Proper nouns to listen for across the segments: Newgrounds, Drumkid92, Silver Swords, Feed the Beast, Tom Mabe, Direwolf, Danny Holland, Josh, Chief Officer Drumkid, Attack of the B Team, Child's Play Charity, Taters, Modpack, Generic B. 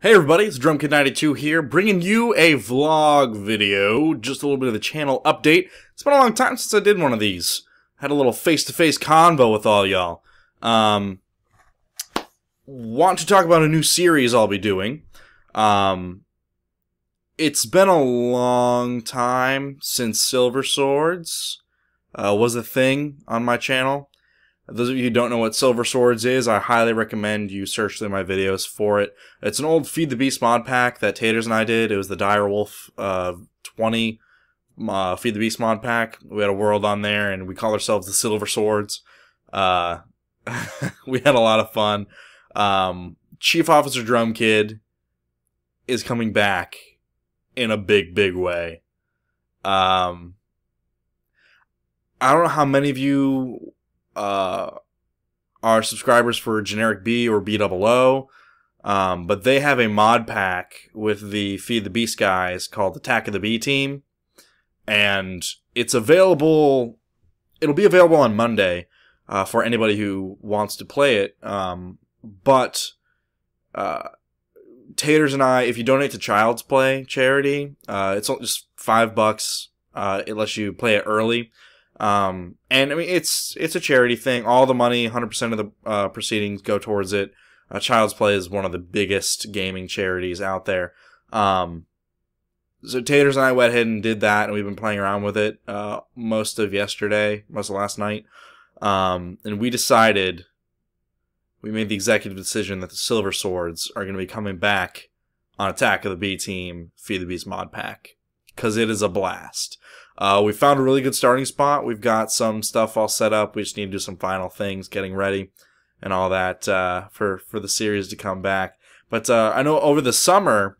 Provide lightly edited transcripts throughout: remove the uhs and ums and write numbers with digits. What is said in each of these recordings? Hey everybody, it's Drumkid92 here, bringing you a vlog video, just a little bit of the channel update. It's been a long time since I did one of these. Had a little face-to-face convo with all y'all. Want to talk about a new series I'll be doing. It's been a long time since Silver Swords was a thing on my channel. Those of you who don't know what Silver Swords is, I highly recommend you search through my videos for it. It's an old Feed the Beast mod pack that Taters and I did. It was the Direwolf 20 Feed the Beast mod pack. We had a world on there, and we called ourselves the Silver Swords. We had a lot of fun. Chief Officer Drumkid is coming back in a big, big way. I don't know how many of you are subscribers for Generic B or B00, but they have a mod pack with the Feed the Beast guys called Attack of the B Team, and it's available. It'll be available on Monday for anybody who wants to play it. But Taters and I, if you donate to Child's Play Charity, it's just $5. It lets you play it early. And I mean, it's a charity thing. All the money, 100% of the proceedings go towards it. Child's Play is one of the biggest gaming charities out there. So Taters and I went ahead and did that, and we've been playing around with it most of yesterday, most of last night. And we made the executive decision that the Silver Swords are going to be coming back on Attack of the B Team Feed the Beast mod pack, because it is a blast. We found a really good starting spot. We've got some stuff all set up. We just need to do some final things, getting ready and all that for the series to come back. But I know over the summer,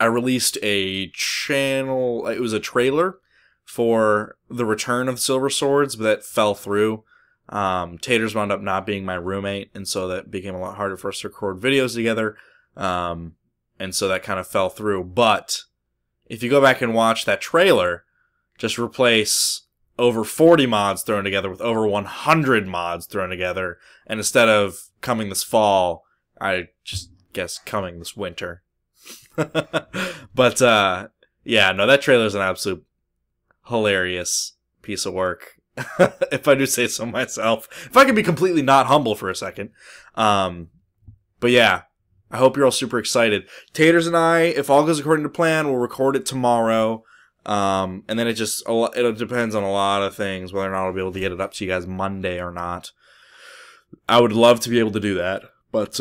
I released it was a trailer for the return of Silver Swords, but that fell through. Taters wound up not being my roommate, and so that became a lot harder for us to record videos together. And so that kind of fell through. But if you go back and watch that trailer, just replace over 40 mods thrown together with over 100 mods thrown together. And instead of coming this fall, I just guess coming this winter. But, yeah, no, that trailer's an absolute hilarious piece of work. If I do say so myself. If I could be completely not humble for a second. But, yeah, I hope you're all super excited. Taters and I, if all goes according to plan, we'll record it tomorrow. And then it depends on a lot of things, whether or not I'll be able to get it up to you guys Monday or not. I would love to be able to do that, but,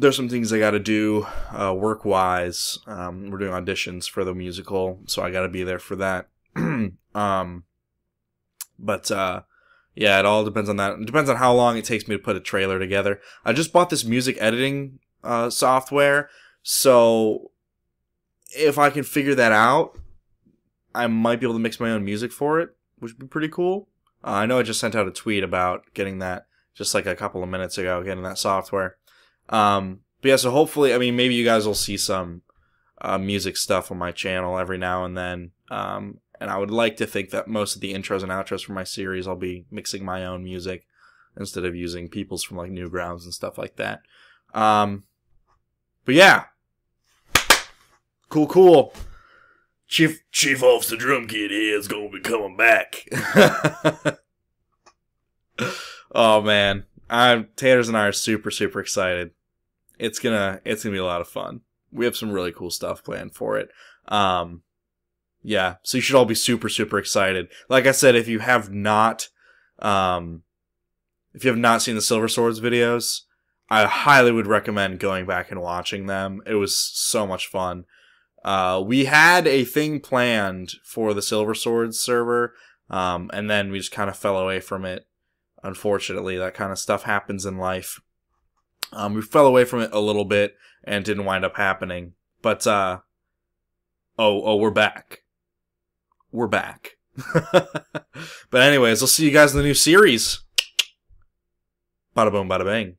there's some things I gotta do, work-wise. We're doing auditions for the musical, so I gotta be there for that. Yeah, it all depends on that. It depends on how long it takes me to put a trailer together. I just bought this music editing, software, so if I can figure that out, I might be able to mix my own music for it, which would be pretty cool. I know I just sent out a tweet about getting that just like a couple of minutes ago, getting that software. But yeah, so hopefully, I mean, maybe you guys will see some music stuff on my channel every now and then. And I would like to think that most of the intros and outros for my series, I'll be mixing my own music instead of using people's from like Newgrounds and stuff like that. But yeah. Cool, cool. Chief Officer Drumkid is gonna be coming back. Oh man, Taters and I are super, super excited. It's gonna be a lot of fun. We have some really cool stuff planned for it. Yeah, so you should all be super, super excited. Like I said, if you have not seen the Silver Swords videos, I highly would recommend going back and watching them. It was so much fun. We had a thing planned for the Silver Swords server, and then we just kind of fell away from it. Unfortunately, that kind of stuff happens in life. We fell away from it a little bit and didn't wind up happening. But, oh, we're back. We're back. But anyways, I'll see you guys in the new series. Bada boom, bada bang.